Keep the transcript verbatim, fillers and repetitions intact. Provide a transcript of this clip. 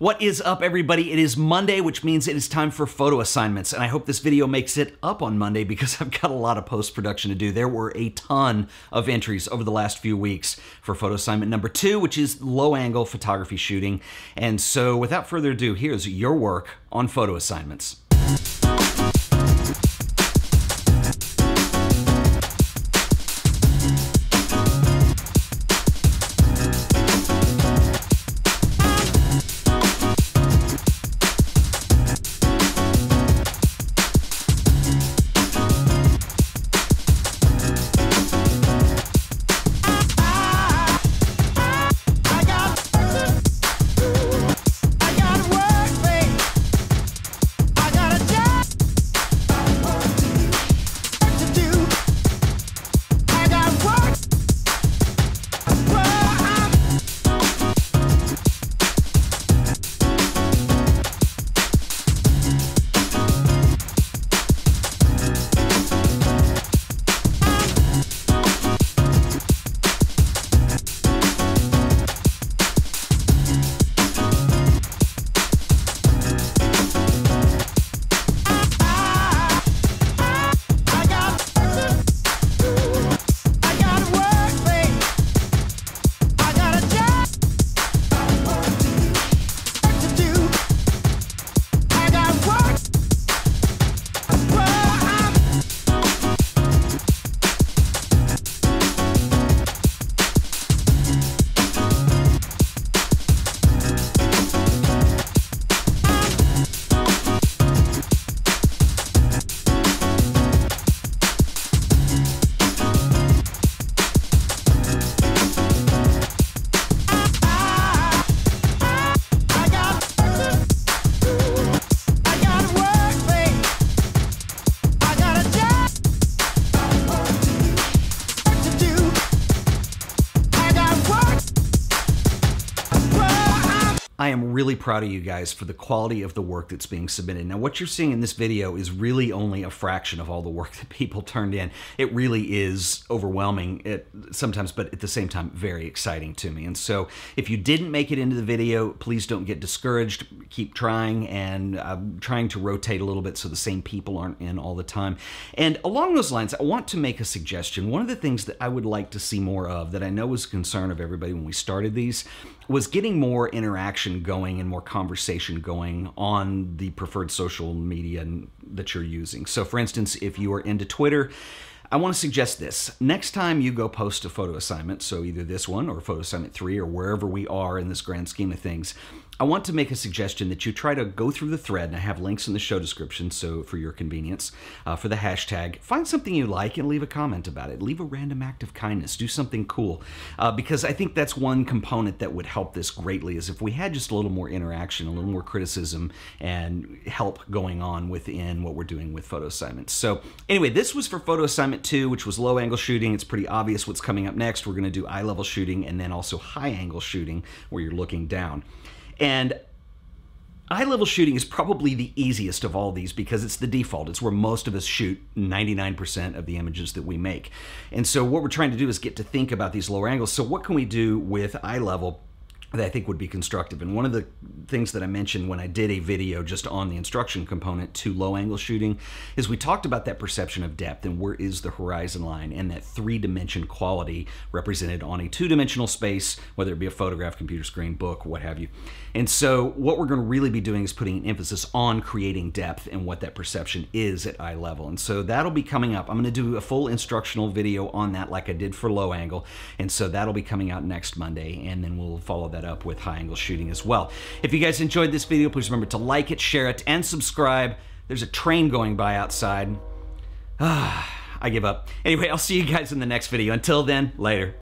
What is up, everybody? It is Monday, which means it is time for photo assignments, and I hope this video makes it up on Monday because I've got a lot of post-production to do. There were a ton of entries over the last few weeks for photo assignment number two, which is low-angle photography shooting. And so without further ado, here's your work on photo assignments. I am really proud of you guys for the quality of the work that's being submitted. Now, what you're seeing in this video is really only a fraction of all the work that people turned in. It really is overwhelming at sometimes, but at the same time, very exciting to me. And so if you didn't make it into the video, please don't get discouraged. Keep trying, and I'm trying to rotate a little bit so the same people aren't in all the time. And along those lines, I want to make a suggestion. One of the things that I would like to see more of, that I know was a concern of everybody when we started these, was getting more interaction going and more conversation going on the preferred social media that you're using. So for instance, if you are into Twitter, I want to suggest this. Next time you go post a photo assignment, so either this one or photo assignment three or wherever we are in this grand scheme of things, I want to make a suggestion that you try to go through the thread, and I have links in the show description, so for your convenience, uh, for the hashtag, find something you like and leave a comment about it. Leave a random act of kindness. Do something cool, uh, because I think that's one component that would help this greatly, is if we had just a little more interaction, a little more criticism and help going on within what we're doing with photo assignments. So anyway, this was for photo assignment two, which was low angle shooting. It's pretty obvious what's coming up next. We're gonna do eye level shooting and then also high angle shooting where you're looking down. And eye-level shooting is probably the easiest of all these because it's the default. It's where most of us shoot ninety-nine percent of the images that we make. And so what we're trying to do is get to think about these lower angles. So what can we do with eye-level that I think would be constructive? And one of the things that I mentioned when I did a video just on the instruction component to low angle shooting is we talked about that perception of depth and where is the horizon line, and that three-dimension quality represented on a two-dimensional space, whether it be a photograph, computer screen, book, what have you. And so what we're going to really be doing is putting an emphasis on creating depth and what that perception is at eye level. And so that'll be coming up. I'm going to do a full instructional video on that like I did for low angle. And so that'll be coming out next Monday, and then we'll follow that up with high angle shooting as well. If you guys enjoyed this video, please remember to like it, share it, and subscribe. There's a train going by outside. Ah, I give up. Anyway, I'll see you guys in the next video. Until then, later.